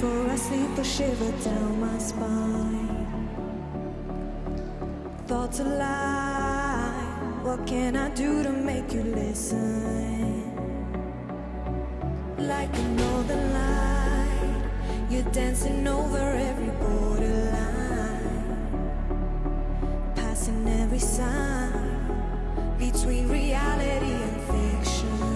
Before I sleep, a shiver down my spine. Thoughts alive, what can I do to make you listen? Like a northern light, you're dancing over every borderline, passing every sign between reality and fiction.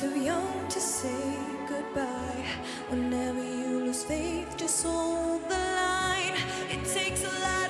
Too young to say goodbye. Whenever you lose faith, just hold the line. It takes a lot.